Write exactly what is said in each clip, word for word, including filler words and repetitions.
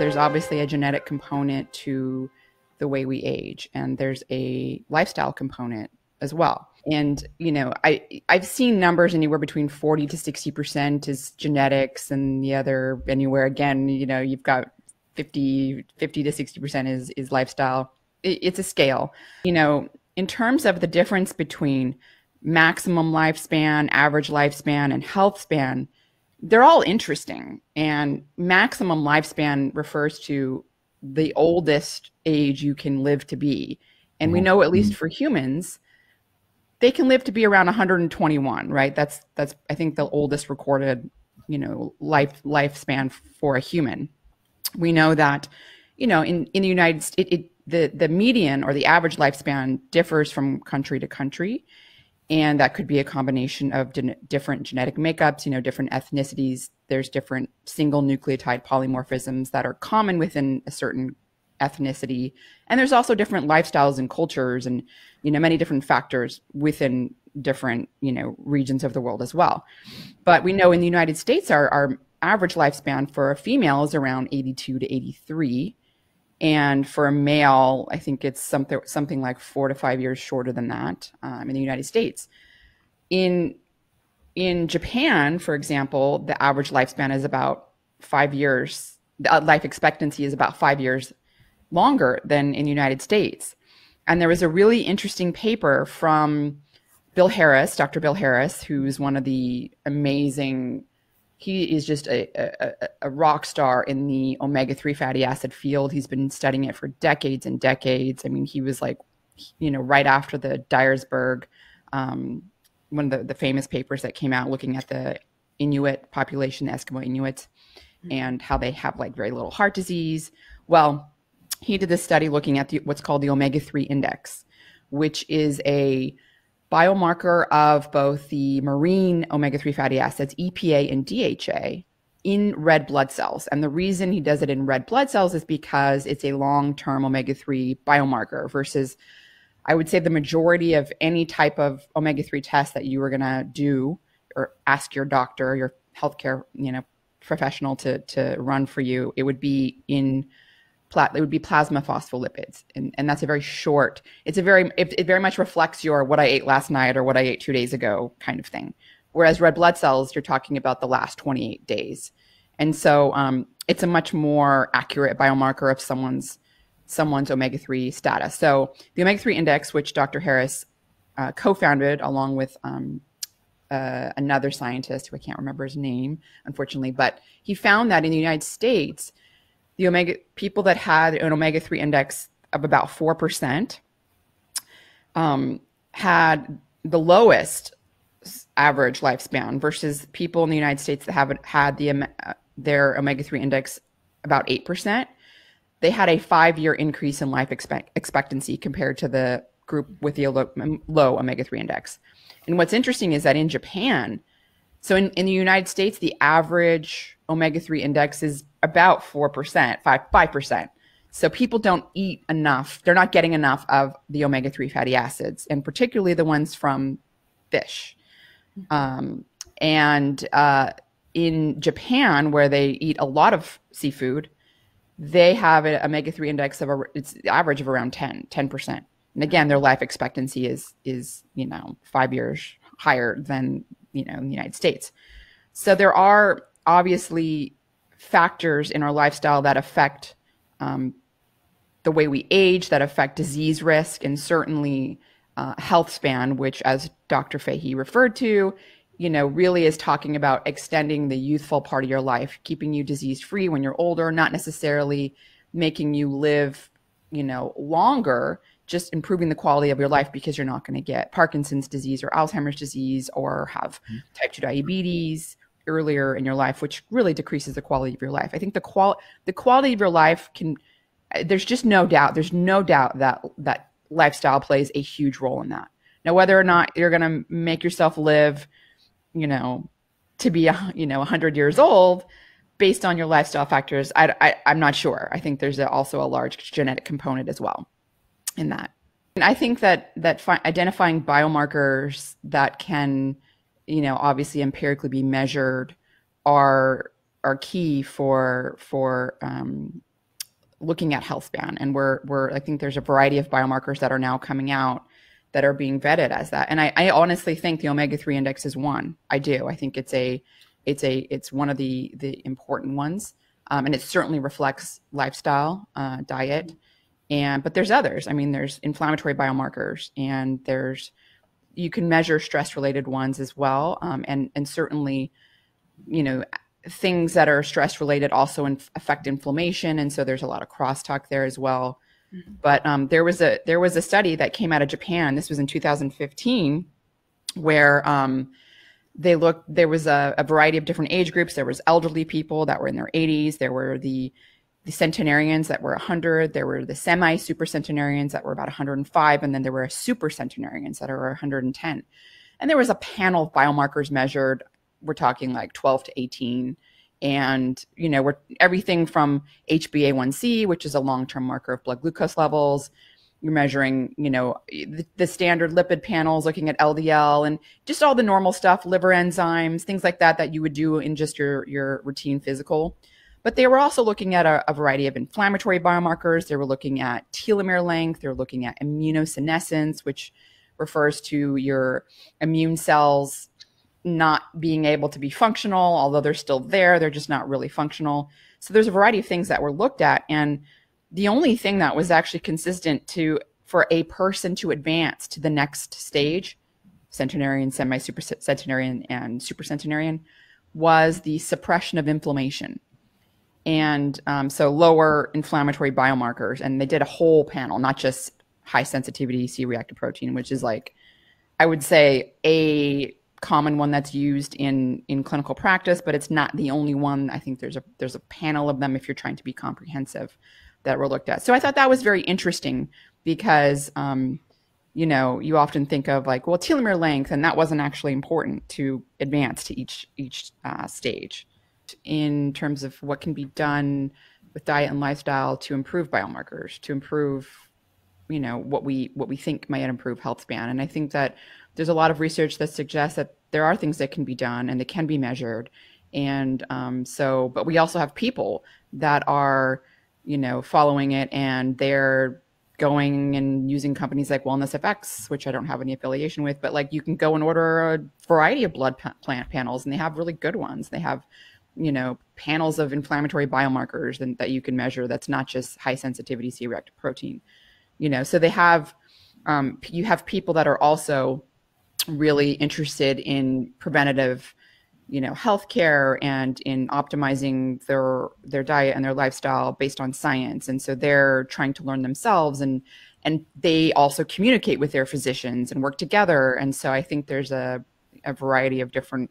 there's obviously a genetic component to the way we age, and there's a lifestyle component as well. And, you know, I, I've seen numbers anywhere between forty to sixty percent is genetics, and the other anywhere, again, you know, you've got fifty to sixty percent is, is lifestyle. It, it's a scale, you know, in terms of the difference between maximum lifespan, average lifespan, and health span. They're all interesting. And maximum lifespan refers to the oldest age you can live to be. And we know, at least for humans, they can live to be around one hundred twenty-one, right? That's, that's I think, the oldest recorded, you know, life lifespan for a human. We know that, you know, in, in the United States, it, it, the, the median or the average lifespan differs from country to country. And that could be a combination of different genetic makeups, you know, different ethnicities. There's different single nucleotide polymorphisms that are common within a certain ethnicity. And there's also different lifestyles and cultures and, you know, many different factors within different, you know, regions of the world as well. But we know in the United States, our, our average lifespan for a female is around eighty-two to eighty-three. And for a male, I think it's something something like four to five years shorter than that um, in the United States. In in Japan, for example, the average lifespan is about five years. The life expectancy is about five years longer than in the United States. And there was a really interesting paper from Bill Harris, Doctor Bill Harris, who's one of the amazing. He is just a, a, a rock star in the omega three fatty acid field. He's been studying it for decades and decades. I mean, he was like, you know, right after the Dyersburg, um, one of the, the famous papers that came out looking at the Inuit population, the Eskimo Inuits, and how they have like very little heart disease. Well, he did this study looking at the, what's called the omega three index, which is a biomarker of both the marine omega three fatty acids, E P A and D H A, in red blood cells. And the reason he does it in red blood cells is because it's a long-term omega three biomarker versus, I would say, the majority of any type of omega three test that you were going to do or ask your doctor, your healthcare, you know, professional to, to run for you, it would be in it would be plasma phospholipids. And, and that's a very short, it's a very, it, it very much reflects your what I ate last night or what I ate two days ago kind of thing. Whereas red blood cells, you're talking about the last twenty-eight days. And so um, it's a much more accurate biomarker of someone's, someone's omega three status. So the omega three index, which Doctor Harris uh, co-founded along with um, uh, another scientist who I can't remember his name, unfortunately, but he found that in the United States, the omega people that had an omega three index of about four percent um, had the lowest average lifespan versus people in the United States that haven't had the, their omega three index about eight percent. They had a five-year increase in life expect, expectancy compared to the group with the low, low omega three index. And what's interesting is that in Japan, so in, in the United States, the average omega three index is about four percent, five percent. So people don't eat enough. They're not getting enough of the omega three fatty acids, and particularly the ones from fish. Um, and uh, in Japan, where they eat a lot of seafood, they have an omega three index of, a, it's the average of around ten percent. And again, their life expectancy is, is, you know, five years higher than, you know, in the United States. So there are obviously factors in our lifestyle that affect um, the way we age, that affect disease risk, and certainly uh, health span, which, as Doctor Fahey referred to, you know, really is talking about extending the youthful part of your life, keeping you disease-free when you're older, not necessarily making you live, you know, longer, just improving the quality of your life, because you're not going to get Parkinson's disease or Alzheimer's disease or have type two diabetes earlier in your life, which really decreases the quality of your life. I think the qual the quality of your life can, there's just no doubt, there's no doubt that that lifestyle plays a huge role in that. Now, whether or not you're going to make yourself live, you know, to be, you know, one hundred years old based on your lifestyle factors, I, I, I'm not sure. I think there's a, also a large genetic component as well in that. And I think that that fi identifying biomarkers that can, you know, obviously empirically be measured are are key for for um, looking at health span, and we're we're I think there's a variety of biomarkers that are now coming out that are being vetted as that. And I, I honestly think the omega three index is one. I do. I think it's a it's a it's one of the the important ones, um, and it certainly reflects lifestyle, uh, diet, and but there's others. I mean, there's inflammatory biomarkers, and there's you can measure stress related ones as well, um, and and certainly, you know, things that are stress related also in, affect inflammation, and so there's a lot of crosstalk there as well. But um, there was a there was a study that came out of Japan. This was in two thousand fifteen, where um, they looked. There was a, a variety of different age groups. There was elderly people that were in their eighties. There were the the centenarians that were one hundred. There were the semi super centenarians that were about one hundred and five, and then there were super centenarians that are one hundred and ten. And there was a panel of biomarkers measured. We're talking like twelve to eighteen. And, you know, we're everything from H b A one c, which is a long-term marker of blood glucose levels. You're measuring, you know, the, the standard lipid panels, looking at L D L and just all the normal stuff, liver enzymes, things like that, that you would do in just your, your routine physical. But they were also looking at a, a variety of inflammatory biomarkers. They were looking at telomere length. They were looking at immunosenescence, which refers to your immune cells not being able to be functional, although they're still there, they're just not really functional. So there's a variety of things that were looked at, and the only thing that was actually consistent to for a person to advance to the next stage, centenarian, semi-super centenarian, and super centenarian, was the suppression of inflammation, and um, so lower inflammatory biomarkers. And they did a whole panel, not just high sensitivity C reactive protein, which is like, I would say a common one that's used in in clinical practice, but it's not the only one. I think there's a there's a panel of them if you're trying to be comprehensive that were looked at. So I thought that was very interesting because um, you know, you often think of like, well, telomere length, and that wasn't actually important to advance to each each uh, stage in terms of what can be done with diet and lifestyle to improve biomarkers, to improve, you know, what we what we think might improve health span. And I think that there's a lot of research that suggests that there are things that can be done and they can be measured. And um, so, but we also have people that are, you know, following it, and they're going and using companies like Wellness F X, which I don't have any affiliation with, but like you can go and order a variety of blood plant panels, and they have really good ones. They have, you know, panels of inflammatory biomarkers and that you can measure. That's not just high sensitivity C reactive protein, you know, so they have, um, you have people that are also really interested in preventative, you know, healthcare and in optimizing their their diet and their lifestyle based on science. And so they're trying to learn themselves, and and they also communicate with their physicians and work together. And so I think there's a, a variety of different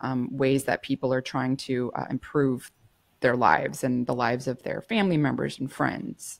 um, ways that people are trying to uh, improve their lives and the lives of their family members and friends.